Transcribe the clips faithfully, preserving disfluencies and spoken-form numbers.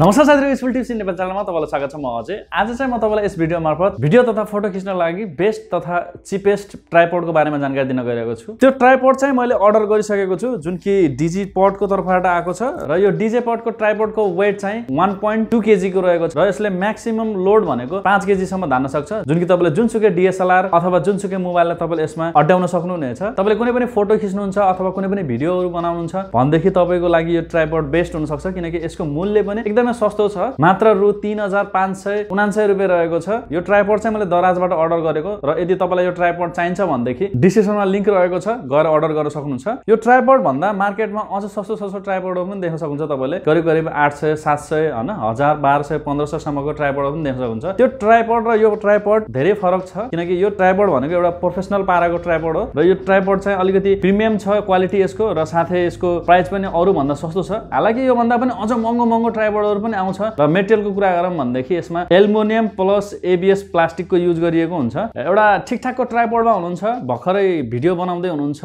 नमस्कार साथीहरु, यसको टिप्स इन नेपालमा तपाईलाई स्वागत छ। म अजय। आज चाहिँ म तपाईलाई यस भिडियो मार्फत भिडियो तथा फोटो खिच्न लागि बेस्ट तथा चिपेस्ट ट्राइपोडको बारेमा जानकारी दिन गइरहेको छु। त्यो ट्राइपोड चाहिँ मैले अर्डर गरिसकेको छु, जुन कि डिजिपडको तर्फबाट आएको छ र यो डिजिपडको ट्राइपोडको वेट चाहिँ एक दशमलव दुई केजी को रहेको छ र यसले म्याक्सिमम लोड भनेको पाँच केजी सम्म धान्न सक्छ, जुन कि तपाईले जुनसुकै डीएसएलआर अथवा जुनसुकै मोबाइलले तपाईले यसमा अड्याउन सक्नुहुनेछ। तपाईले कुनै पनि फोटो खिच्नुहुन्छ अथवा कुनै पनि भिडियोहरु बनाउनुहुन्छ भन्देखि तपाईको लागि यो ट्राइपोड बेस्ट हुन सक्छ, किनकि यसको मूल्य पनि एकदमै सस्तो छ, मात्र रु तीन हजार पांच सय उनान्सय रुपैयाँ रहेको छ। यो ट्राइपोड चाहिँ मैले दराजबाट अर्डर गरेको र यदि तपाईँलाई यो ट्राइपोड चाहिन्छ भनेदेखि डिस्क्रिप्सनमा लिंक रहेको छ, गएर अर्डर गर्न सक्नुहुन्छ। यो ट्राइपोड भन्दा मार्केटमा अझ सस्तो सस्तो ट्राइपोडहरू पनि देख्न सक्नुहुन्छ। तपाईँले करिब करिब आठ सय सात सय हैन हजार बाह्र सय पन्ध्र सय सम्मको ट्राइपोडहरू पनि देख्न सक्नुहुन्छ। त्यो ट्राइपोड र यो ट्राइपोड धेरै फरक छ, किनकि यो ट्राइपोड भनेको एउटा प्रोफेसनल पाराको ट्राइपोड हो र यो ट्राइपोड चाहिँ अलिकति प्रिमियम छ क्वालिटी यसको, र साथै यसको प्राइस पनि अरु भन्दा सस्तो छ। हालाकि यो भन्दा पनि अझ महँगो महँगो ट्राइपोड आउँछ र मेटेरियलको कुरा गरौँ भनेदेखि यसमा एल्युमिनियम प्लस एबीएस प्लास्टिकको युज गरिएको हुन्छ। एउटा ठिकठाकको ट्राइपोडमा हुनुहुन्छ, भर्खरै भिडियो बनाउँदै हुनुहुन्छ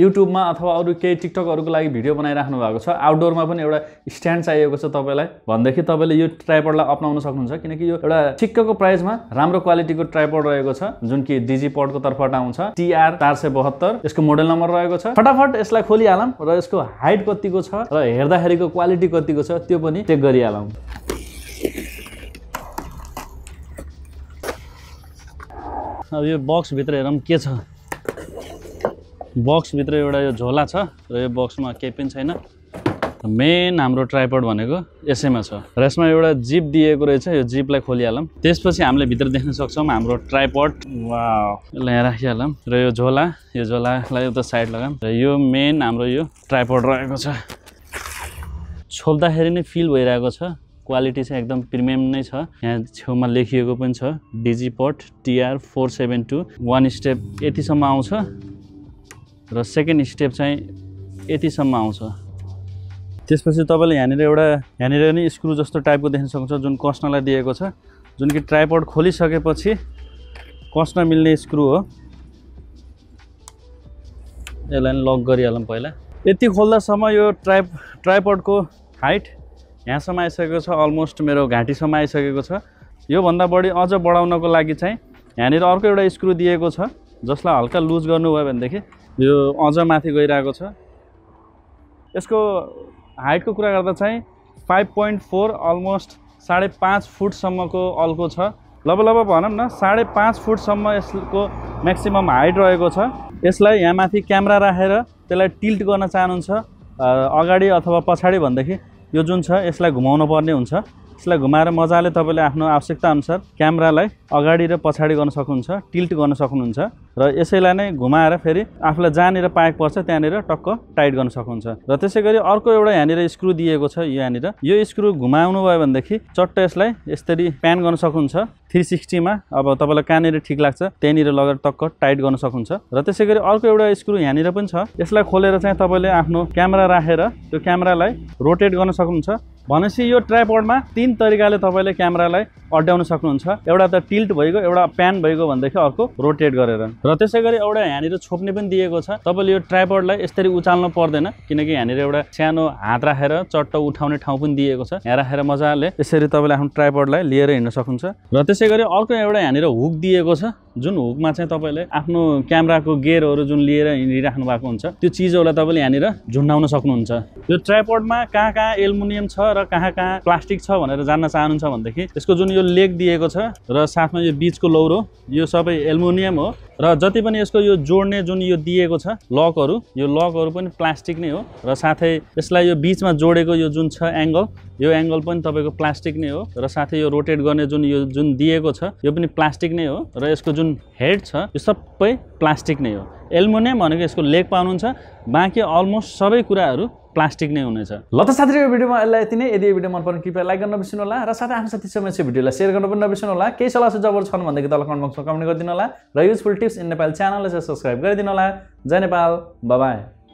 युट्युबमा अथवा अरू केही टिकटकहरुको लागि भिडियो बनाइराख्नु भएको छ, आउटडोरमा पनि एउटा स्ट्यान्ड चाहिएको छ तपाईलाई भन्दाखेरि तपाईले यो ट्राइपोडलाई अप्नाउन सक्नुहुन्छ, किनकि यो एउटा ठिकको प्राइसमा राम्रो क्वालिटीको ट्राइपोड रहेको छ, जुन कि डिजिपडको तर्फबाट आउँछ। टीआर चार सय बहत्तर यसको मोडेल नम्बर रहेको छ। फटाफट यसलाई खोलिहालौँ र यसको हाइट कतिको छ र हेर्दाखेरिको क्वालिटी कतिको छ त्यो पनि चेक गरी आलाम। अब यो बक्स भित्र हेरौँ के छ। बक्स भित्र एउटा यो झोला छ र यो बक्समा केही पनि छैन। मेन हाम्रो ट्राइपोड भनेको यसैमा छ र यसमा एउटा जिप दिएको रहेछ, यो जिपलाई खोलिहालौँ। त्यसपछि हामीले भित्र देख्न सक्छौँ हाम्रो ट्राइपोड। वाउ, यसलाई यहाँ राखिहालौँ र यो झोला यो झोलालाई उता साइड लगाऊँ र यो मेन हाम्रो यो ट्राइपोड रहेको छ। छोप्दाखेरि नै फिल भइरहेको छ, क्वालिटी चाहिँ एकदम प्रिमियम नै छ। यहाँ छेउमा लेखिएको पनि छ Digipod TR four seven two. One step यतिसम्म आउँछ र सेकेन्ड स्टेप चाहिँ यतिसम्म आउँछ। त्यसपछि तपाईँले यहाँनिर एउटा यहाँनिर नि स्क्रु जस्तो टाइपको देख्न सक्नुहुन्छ, जुन कस्नलाई दिएको छ, जुन कि ट्राइपोड खोलिसकेपछि कस्न मिल्ने स्क्रु हो। यसलाई लक गरिहालौँ पहिला। यति खोल्दासम्म यो ट्राइप ट्राइपोडको हाइट यहाँसम्म आइसकेको छ, अलमोस्ट मेरो घाँटीसम्म आइसकेको छ। योभन्दा बढी अझ बढाउनको लागि चाहिँ यहाँनिर अर्को एउटा स्क्रु दिएको छ, जसलाई हल्का लुज गर्नुभयो भनेदेखि यो अझ माथि गइरहेको छ। यसको हाइटको कुरा गर्दा चाहिँ फाइभ पोइन्ट फोर अलमोस्ट साढे पाँच फुटसम्मको अल्को छ। लगभग भनौँ न साढे पाँच फुटसम्म यसको म्याक्सिमम हाइट रहेको छ। यसलाई यहाँ माथि क्यामेरा राखेर त्यसलाई टिल्ट गर्न चाहनुहुन्छ अगाडि अथवा पछाडि भनेदेखि यो जुन छ यसलाई घुमाउनु पर्ने हुन्छ। यसलाई घुमाएर मजाले तपाईँले आफ्नो आवश्यकताअनुसार क्यामेरालाई अगाडि र पछाडि गर्न सक्नुहुन्छ, टिल्ट गर्न सक्नुहुन्छ र यसैलाई नै घुमाएर फेरि आफूलाई जहाँनिर पाइक पर्छ त्यहाँनिर टक्क टाइट गर्न सक्नुहुन्छ। र त्यसै गरी अर्को एउटा यहाँनिर स्क्रु दिएको छ, यहाँनिर यो स्क्रु घुमाउनु भयो भनेदेखि चट्ट यसलाई यसरी प्यान गर्न सक्नुहुन्छ थ्री सिक्सटीमा। अब तपाईँलाई कहाँनिर ठिक लाग्छ त्यहाँनिर लगेर टक्क टाइट गर्न सक्नुहुन्छ। र त्यसै गरी अर्को एउटा स्क्रु यहाँनिर पनि छ, यसलाई खोलेर चाहिँ तपाईँले आफ्नो क्यामेरा राखेर त्यो क्यामेरालाई रोटेट गर्न सक्नुहुन्छ। भनेपछि यो ट्राइपोडमा तीन तरिकाले तपाईँले क्यामेरालाई अड्याउन सक्नुहुन्छ, एउटा त टिल्ट भइगयो, एउटा प्यान भइगयो भनेदेखि अर्को रोटेट गरेर। र त्यसै गरी एउटा यहाँनिर छोप्ने पनि दिएको छ, तपाईँले यो ट्राइपोडलाई यसरी उचाल्नु पर्दैन, किनकि यहाँनिर एउटा सानो हात राखेर चट्ट उठाउने ठाउँ पनि दिएको छ। यहाँ राखेर मजाले यसरी तपाईँले आफ्नो ट्राइपोडलाई लिएर हिँड्न सक्नुहुन्छ। र त्यसै गरी अर्को एउटा यहाँनिर हुक दिएको छ, जुन हुकमा चाहिँ तपाईँले आफ्नो क्यामेराको गेयरहरू जुन लिएर हिँडिराख्नु भएको हुन्छ त्यो चिजहरूलाई तपाईँले यहाँनिर झुन्डाउन सक्नुहुन्छ। यो ट्राइपोडमा कहाँ कहाँ एल्युमिनियम छ र कहाँ कहाँ प्लास्टिक छ भनेर जान्न चाहनुहुन्छ भनेदेखि यसको जुन यो लेग दिएको छ र साथमा यो बीचको लौरो यो सबै एल्युमिनियम हो, र जति पनि यसको यो जोड्ने जुन यो दिएको छ लकहरू यो लकहरू पनि प्लास्टिक नै हो, र साथै यसलाई यो बीचमा जोडेको यो जुन छ एङ्गल यो एङ्गल पनि तपाईँको प्लास्टिक नै हो, र साथै यो रोटेट गर्ने जुन यो जुन दिएको छ यो पनि प्लास्टिक नै हो, र यसको जुन हेड छ यो सबै प्लास्टिक नै हो। एल्युमिनियम भनेको यसको लेग पाउनुहुन्छ, बाँकी अलमोस्ट सबै कुराहरू प्लास्टिक नै हुनेछ। ल त साथीहरु, यो भिडियोमा यसलाई यति नै। यदि यो भिडियो मन पर्यो कृपया लाइक गर्न नबिर्सनु होला र साथै आफ्नो साथी समयमा चाहिँ भिडियोलाई सेयर गर्न पनि नबिर्सनु होला। केही सल्लाह सुझावहरू छन् भनेदेखि तल कमेन्ट बक्समा कमेन्ट गरिदिनु होला र युजफुल टिप्स इन नेपाल च्यानललाई सब्स्क्राइब गरिदिनु होला। जय नेपाल, बाइ बाइ।